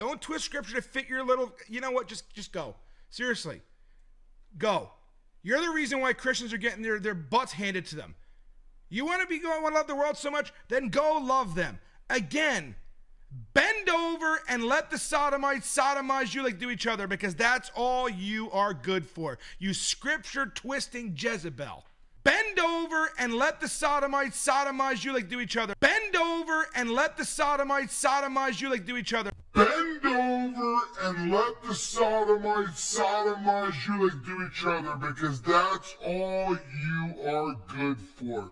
Don't twist scripture to fit your little, you know what, just go. Seriously, go. You're the reason why Christians are getting their butts handed to them. You want to be going, want to love the world so much? Then go love them. Again, bend over and let the sodomites sodomize you like do each other, because that's all you are good for. You scripture-twisting Jezebel. Bend over and let the sodomites sodomize you like do each other. Bend over and let the sodomites sodomize you like do each other. Bend over and let the sodomites sodomize you like do each other, because that's all you are good for.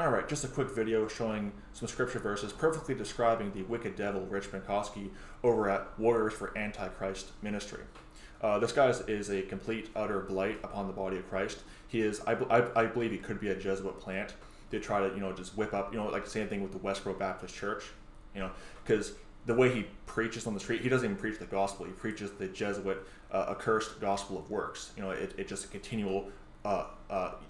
Alright, just a quick video showing some scripture verses perfectly describing the wicked devil, Rich Penkoski, over at Warriors for Antichrist Ministry. This guy is a complete, utter blight upon the body of Christ. He is, I believe he could be a Jesuit plant to try to, you know, just whip up, you know, like the same thing with the Westboro Baptist Church, you know, because the way he preaches on the street, he doesn't even preach the gospel. He preaches the Jesuit accursed gospel of works. You know, it's just a continual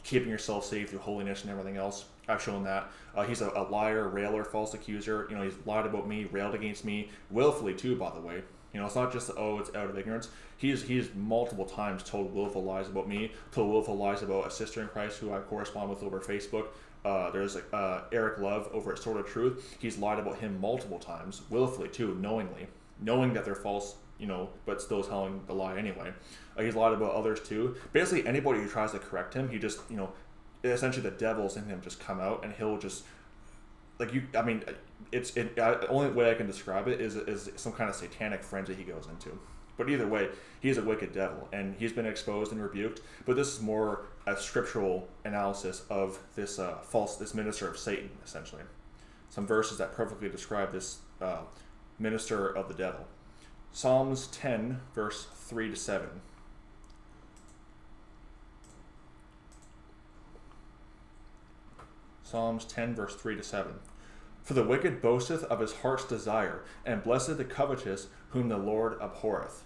keeping yourself safe through holiness and everything else. I've shown that. He's a liar, railer, false accuser. You know, he's lied about me, railed against me, willfully too, by the way. You know, it's not just, oh, it's out of ignorance. He's multiple times told willful lies about me, told willful lies about a sister in Christ who I correspond with over Facebook. There's Eric Love over at Sword of Truth. He's lied about him multiple times, willfully too, knowingly, knowing that they're false, you know, but still telling the lie anyway. He's lied about others too. Basically, anybody who tries to correct him, he just, you know, essentially the devil's in him just come out, and he'll just, like, you, I mean, the only way I can describe it is some kind of satanic frenzy he goes into. But either way, he's a wicked devil, and he's been exposed and rebuked. But this is more a scriptural analysis of this this minister of Satan, essentially. Some verses that perfectly describe this minister of the devil. Psalms 10, verse 3 to 7. Psalms 10, verse 3 to 7. For the wicked boasteth of his heart's desire, and blesseth the covetous, whom the Lord abhorreth.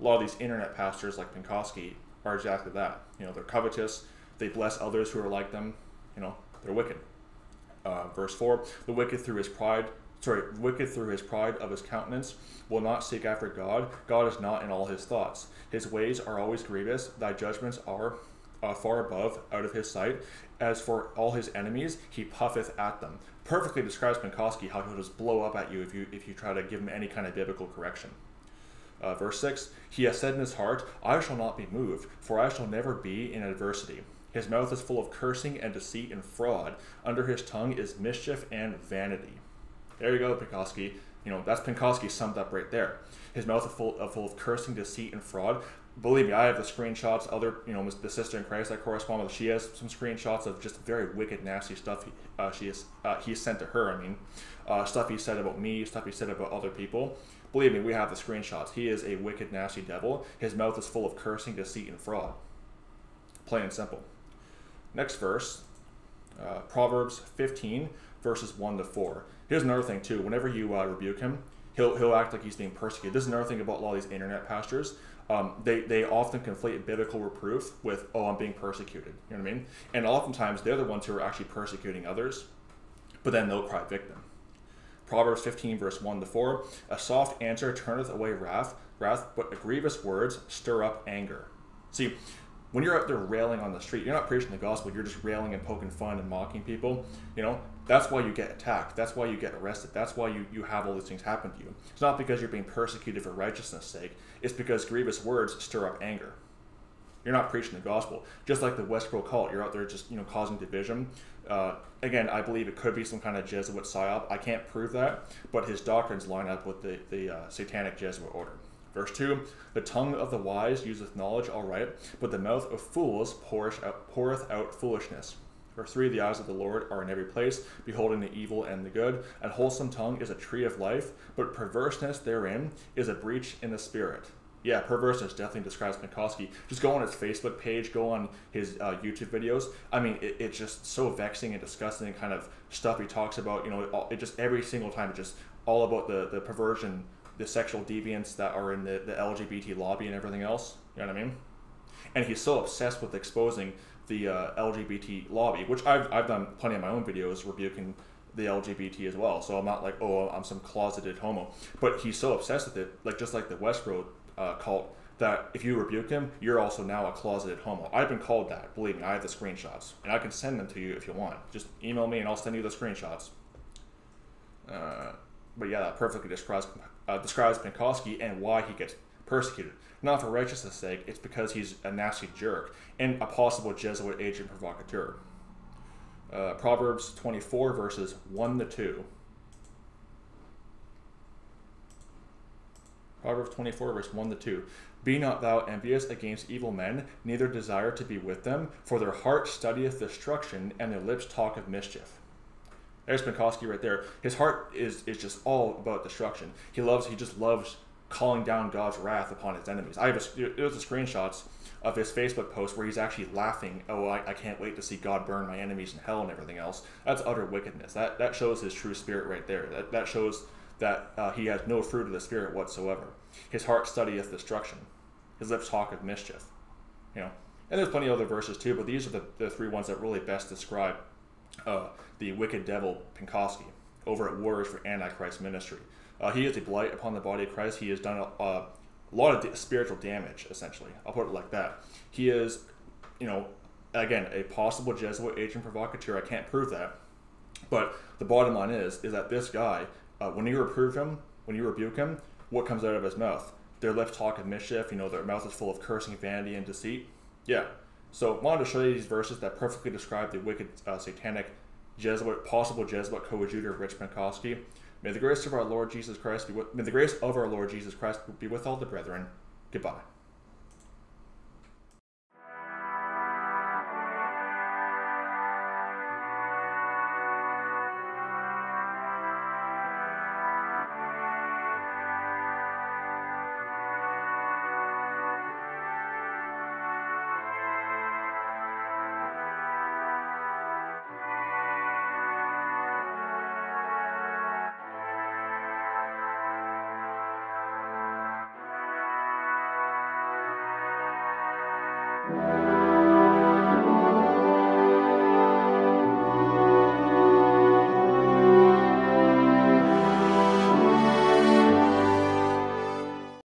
A lot of these internet pastors like Penkoski are exactly that. You know, they're covetous. They bless others who are like them. You know, they're wicked. Verse 4: the wicked through his pride, of his countenance, will not seek after God. God is not in all his thoughts. His ways are always grievous. Thy judgments are far above, out of his sight. As for all his enemies, he puffeth at them. Perfectly describes Penkoski, how he'll just blow up at you if you try to give him any kind of biblical correction. Verse 6, he has said in his heart, I shall not be moved, for I shall never be in adversity. His mouth is full of cursing and deceit and fraud. Under his tongue is mischief and vanity. There you go, Penkoski. You know, that's Penkoski summed up right there. His mouth is full of cursing, deceit, and fraud. Believe me, I have the screenshots. Other, you know, the sister in Christ I correspond with, she has some screenshots of just very wicked, nasty stuff he sent to her. I mean, stuff he said about me, stuff he said about other people. Believe me, we have the screenshots. He is a wicked, nasty devil. His mouth is full of cursing, deceit, and fraud. Plain and simple. Next verse, Proverbs 15, verses 1 to 4. Here's another thing too. Whenever you rebuke him, he'll act like he's being persecuted. This is another thing about a lot of these internet pastors. They often conflate biblical reproof with, oh, I'm being persecuted. You know what I mean? And oftentimes, they're the ones who are actually persecuting others, but then they'll cry victim. Proverbs 15, verse 1 to 4, a soft answer turneth away wrath, but grievous words stir up anger. See, when you're out there railing on the street, you're not preaching the gospel, you're just railing and poking fun and mocking people. You know, that's why you get attacked. That's why you get arrested. That's why you have all these things happen to you. It's not because you're being persecuted for righteousness' sake. It's because grievous words stir up anger. You're not preaching the gospel. Just like the Westboro cult, you're out there just, you know, causing division. Again, I believe it could be some kind of Jesuit psyop. I can't prove that, but his doctrines line up with the satanic Jesuit order. Verse 2, the tongue of the wise useth knowledge aright, but the mouth of fools poureth out foolishness. Verse 3, the eyes of the Lord are in every place, beholding the evil and the good. An wholesome tongue is a tree of life, but perverseness therein is a breach in the spirit. Yeah, perverseness definitely describes Penkoski. Just go on his Facebook page, go on his YouTube videos. I mean, it's just so vexing and disgusting and kind of stuff he talks about. You know, it just every single time, it's just all about the perversion, the sexual deviants that are in the LGBT lobby and everything else. You know what I mean? And he's so obsessed with exposing the LGBT lobby, which I've done plenty of my own videos rebuking the LGBT as well. So I'm not like, oh, I'm some closeted homo. But he's so obsessed with it, like just like the Westboro cult, that if you rebuke him, you're also now a closeted homo. I've been called that. Believe me, I have the screenshots. And I can send them to you if you want. Just email me and I'll send you the screenshots. But yeah, that perfectly describes Penkoski and why he gets persecuted. Not for righteousness' sake, it's because he's a nasty jerk and a possible Jesuit agent provocateur. Proverbs 24, verses 1 to 2. Proverbs 24, verse 1 to 2. Be not thou envious against evil men, neither desire to be with them, for their heart studieth destruction, and their lips talk of mischief. There's Penkoski right there. His heart is just all about destruction. He just loves calling down God's wrath upon his enemies. There's a screenshots of his Facebook post where he's actually laughing. Oh, I can't wait to see God burn my enemies in hell and everything else. That's utter wickedness. That shows his true spirit right there. That shows that he has no fruit of the spirit whatsoever. His heart studieth destruction. His lips talk of mischief. You know, and there's plenty of other verses too, but these are the three ones that really best describe the wicked devil Penkoski over at Warriors for Antichrist Ministry. He is a blight upon the body of Christ. He has done a lot of spiritual damage, essentially. I'll put it like that. He is, you know, again, a possible Jesuit agent provocateur. I can't prove that. But the bottom line is that this guy, when you rebuke him, what comes out of his mouth? Their lips talk of mischief. You know, their mouth is full of cursing, vanity, and deceit. Yeah. So I wanted to show you these verses that perfectly describe the wicked, satanic, possible Jesuit coadjutor Rich Penkoski. May the grace of our Lord Jesus Christ be with. May the grace of our Lord Jesus Christ be with all the brethren. Goodbye.